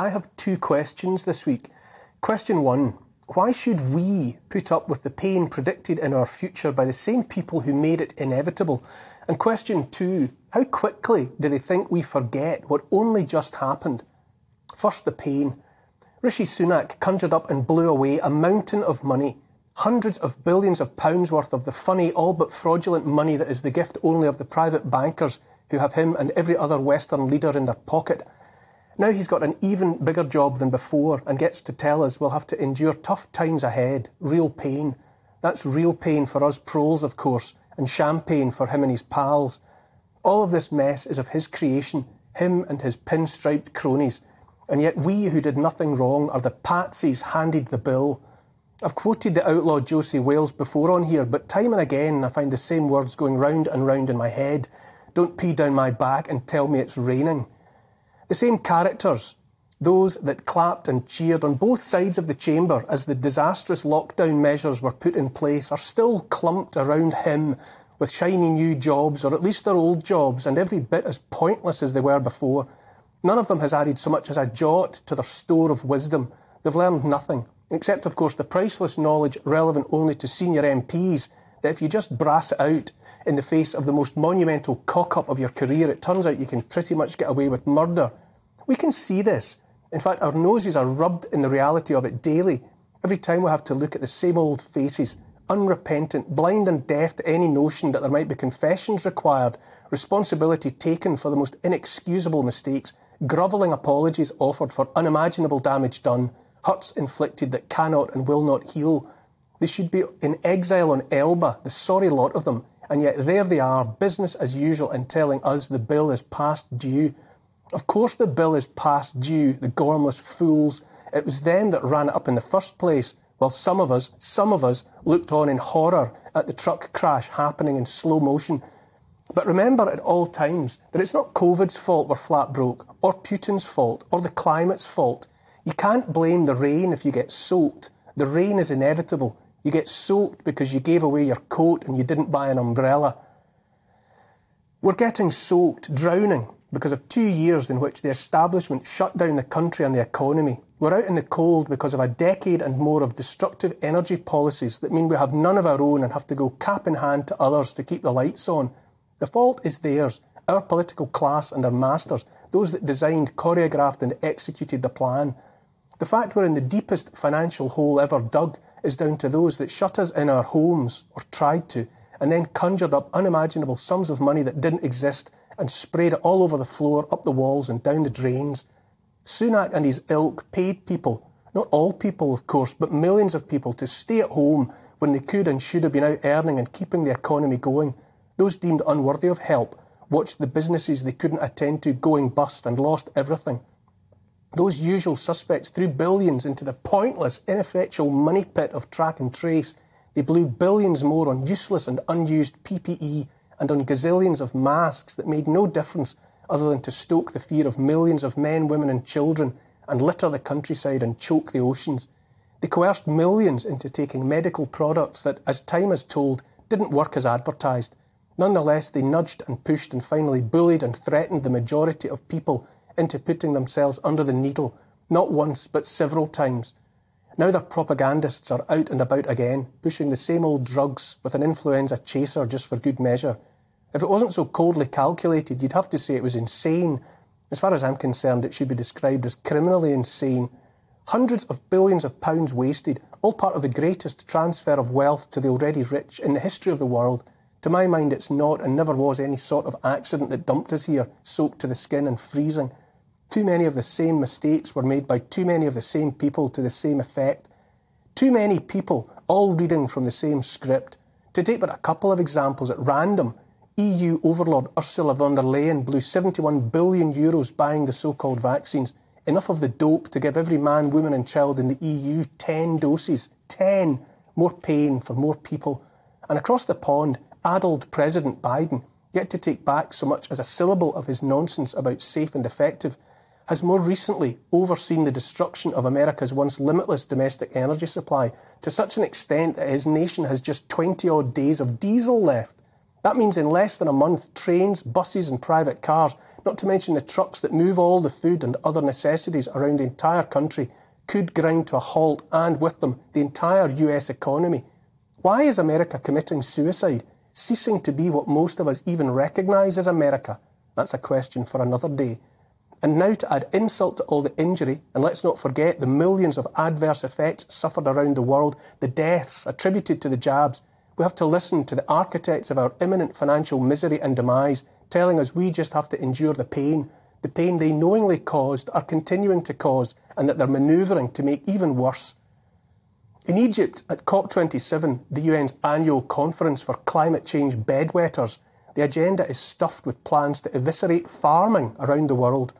I have two questions this week. Question one, why should we put up with the pain predicted in our future by the same people who made it inevitable? And question two, how quickly do they think we forget what only just happened? First, the pain. Rishi Sunak conjured up and blew away a mountain of money, hundreds of billions of pounds worth of the funny, all but fraudulent money that is the gift only of the private bankers who have him and every other Western leader in their pocket. Now he's got an even bigger job than before and gets to tell us we'll have to endure tough times ahead, real pain. That's real pain for us proles, of course, and champagne for him and his pals. All of this mess is of his creation, him and his pinstriped cronies. And yet we who did nothing wrong are the patsies handed the bill. I've quoted the outlaw Josie Wales before on here, but time and again I find the same words going round and round in my head. Don't pee down my back and tell me it's raining. The same characters, those that clapped and cheered on both sides of the chamber as the disastrous lockdown measures were put in place, are still clumped around him with shiny new jobs, or at least their old jobs, and every bit as pointless as they were before. None of them has added so much as a jot to their store of wisdom. They've learned nothing, except of course the priceless knowledge relevant only to senior MPs that if you just brass it out in the face of the most monumental cock-up of your career, it turns out you can pretty much get away with murder. We can see this. In fact, our noses are rubbed in the reality of it daily. Every time we have to look at the same old faces, unrepentant, blind and deaf to any notion that there might be confessions required, responsibility taken for the most inexcusable mistakes, grovelling apologies offered for unimaginable damage done, hurts inflicted that cannot and will not heal. They should be in exile on Elba, the sorry lot of them, and yet there they are, business as usual, and telling us the bill is past due. Of course the bill is past due, the gormless fools. It was them that ran it up in the first place, while some of us, looked on in horror at the truck crash happening in slow motion. But remember at all times that it's not COVID's fault we're flat broke, or Putin's fault, or the climate's fault. You can't blame the rain if you get soaked. The rain is inevitable. You get soaked because you gave away your coat and you didn't buy an umbrella. We're getting soaked, drowning, because of 2 years in which the establishment shut down the country and the economy. We're out in the cold because of a decade and more of destructive energy policies that mean we have none of our own and have to go cap in hand to others to keep the lights on. The fault is theirs, our political class and their masters, those that designed, choreographed and executed the plan. The fact we're in the deepest financial hole ever dug is down to those that shut us in our homes, or tried to, and then conjured up unimaginable sums of money that didn't exist and sprayed it all over the floor, up the walls and down the drains. Sunak and his ilk paid people, not all people of course, but millions of people to stay at home when they could and should have been out earning and keeping the economy going. Those deemed unworthy of help watched the businesses they couldn't attend to going bust and lost everything. Those usual suspects threw billions into the pointless, ineffectual money pit of track and trace. They blew billions more on useless and unused PPE and on gazillions of masks that made no difference other than to stoke the fear of millions of men, women and children and litter the countryside and choke the oceans. They coerced millions into taking medical products that, as time has told, didn't work as advertised. Nonetheless, they nudged and pushed and finally bullied and threatened the majority of people into putting themselves under the needle, not once but several times. Now their propagandists are out and about again, pushing the same old drugs with an influenza chaser just for good measure. If it wasn't so coldly calculated, you'd have to say it was insane. As far as I'm concerned, it should be described as criminally insane. Hundreds of billions of pounds wasted, all part of the greatest transfer of wealth to the already rich in the history of the world. To my mind, it's not and never was any sort of accident that dumped us here, soaked to the skin and freezing. Too many of the same mistakes were made by too many of the same people to the same effect. Too many people, all reading from the same script. To take but a couple of examples at random, EU overlord Ursula von der Leyen blew 71 billion euros buying the so-called vaccines. Enough of the dope to give every man, woman and child in the EU 10 doses. 10! More pain for more people. And across the pond, addled President Biden, yet to take back so much as a syllable of his nonsense about safe and effective, has more recently overseen the destruction of America's once limitless domestic energy supply to such an extent that his nation has just 20-odd days of diesel left. That means in less than a month, trains, buses and private cars not to mention the trucks that move all the food and other necessities around the entire country, could grind to a halt, and with them, the entire US economy. Why is America committing suicide, ceasing to be what most of us even recognise as America? That's a question for another day. And now, to add insult to all the injury, and let's not forget the millions of adverse effects suffered around the world, the deaths attributed to the jabs, we have to listen to the architects of our imminent financial misery and demise, telling us we just have to endure the pain they knowingly caused, are continuing to cause, and that they're manoeuvring to make even worse. In Egypt, at COP27, the UN's annual conference for climate change bedwetters, the agenda is stuffed with plans to eviscerate farming around the world.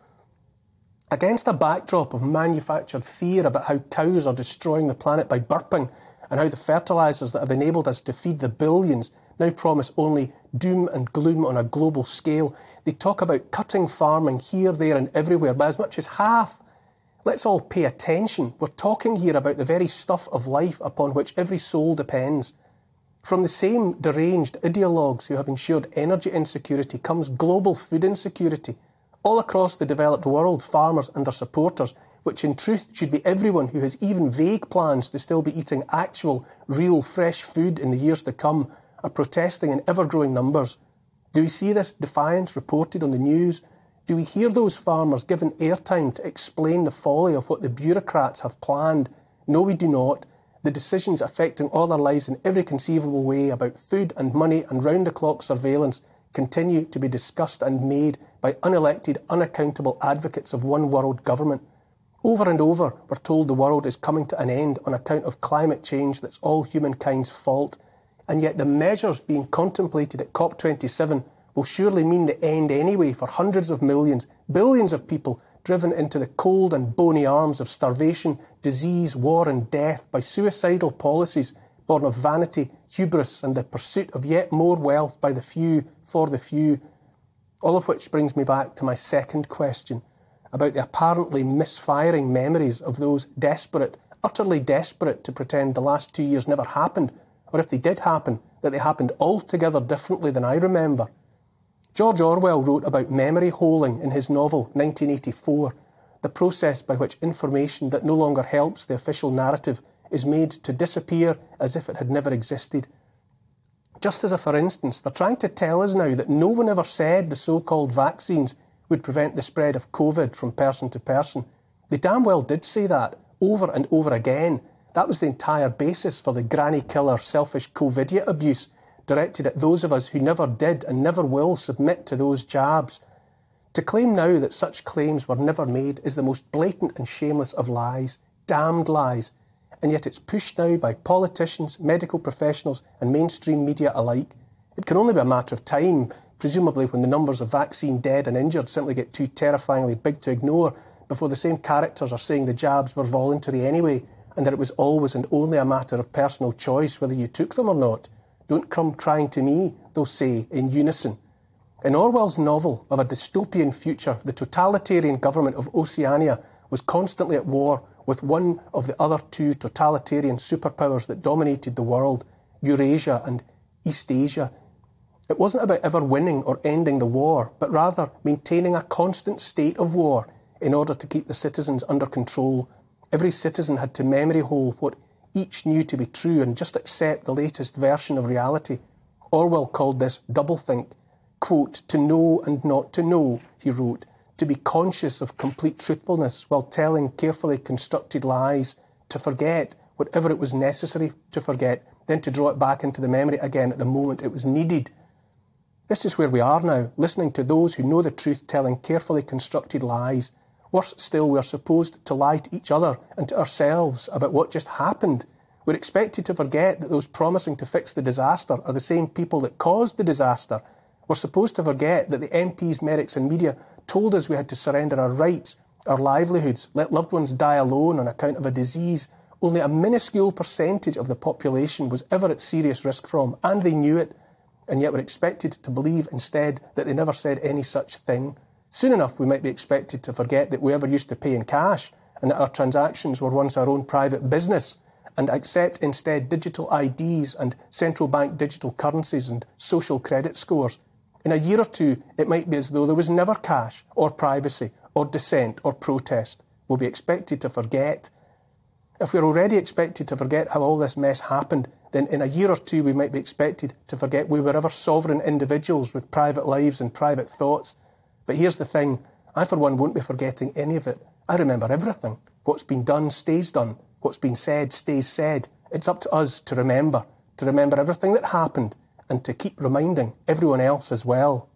Against a backdrop of manufactured fear about how cows are destroying the planet by burping, and how the fertilisers that have enabled us to feed the billions now promise only doom and gloom on a global scale, they talk about cutting farming here, there and everywhere by as much as half. Let's all pay attention. We're talking here about the very stuff of life upon which every soul depends. From the same deranged ideologues who have ensured energy insecurity comes global food insecurity. All across the developed world, farmers and their supporters, which in truth should be everyone who has even vague plans to still be eating actual, real, fresh food in the years to come, are protesting in ever-growing numbers. Do we see this defiance reported on the news? Do we hear those farmers given airtime to explain the folly of what the bureaucrats have planned? No, we do not. The decisions affecting all our lives in every conceivable way about food and money and round-the-clock surveillance continue to be discussed and made by unelected, unaccountable advocates of one world government. Over and over, we're told the world is coming to an end on account of climate change that's all humankind's fault, and yet the measures being contemplated at COP27 will surely mean the end anyway for hundreds of millions, billions of people, driven into the cold and bony arms of starvation, disease, war and death by suicidal policies born of vanity, hubris and the pursuit of yet more wealth by the few, for the few. All of which brings me back to my second question, about the apparently misfiring memories of those desperate, utterly desperate to pretend the last 2 years never happened, or if they did happen, that they happened altogether differently than I remember. George Orwell wrote about memory holing in his novel 1984, the process by which information that no longer helps the official narrative is made to disappear as if it had never existed. Just as a for instance, they're trying to tell us now that no one ever said the so-called vaccines would prevent the spread of COVID from person to person. They damn well did say that, over and over again. That was the entire basis for the granny-killer, selfish COVIDiot abuse, directed at those of us who never did and never will submit to those jabs. To claim now that such claims were never made is the most blatant and shameless of lies, damned lies, and yet it's pushed now by politicians, medical professionals and mainstream media alike. It can only be a matter of time, presumably when the numbers of vaccine dead and injured simply get too terrifyingly big to ignore, before the same characters are saying the jabs were voluntary anyway, and that it was always and only a matter of personal choice whether you took them or not. Don't come crying to me, they'll say, in unison. In Orwell's novel of a dystopian future, the totalitarian government of Oceania was constantly at war with one of the other two totalitarian superpowers that dominated the world, Eurasia and East Asia. It wasn't about ever winning or ending the war, but rather maintaining a constant state of war in order to keep the citizens under control. Every citizen had to memory hole what each knew to be true and just accept the latest version of reality. Orwell called this doublethink. Quote, "To know and not to know," he wrote, "to be conscious of complete truthfulness while telling carefully constructed lies, to forget whatever it was necessary to forget, then to draw it back into the memory again at the moment it was needed." This is where we are now, listening to those who know the truth telling carefully constructed lies. Worse still, we are supposed to lie to each other and to ourselves about what just happened. We're expected to forget that those promising to fix the disaster are the same people that caused the disaster. We're supposed to forget that the MPs, medics and media told us we had to surrender our rights, our livelihoods, let loved ones die alone on account of a disease only a minuscule percentage of the population was ever at serious risk from, and they knew it, and yet we're expected to believe instead that they never said any such thing. Soon enough, we might be expected to forget that we ever used to pay in cash and that our transactions were once our own private business, and accept instead digital IDs and central bank digital currencies and social credit scores. In a year or two, it might be as though there was never cash or privacy or dissent or protest. We'll be expected to forget. If we're already expected to forget how all this mess happened, then in a year or two we might be expected to forget we were ever sovereign individuals with private lives and private thoughts. But here's the thing, I for one won't be forgetting any of it. I remember everything. What's been done stays done. What's been said stays said. It's up to us to remember everything that happened and to keep reminding everyone else as well.